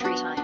Tree time.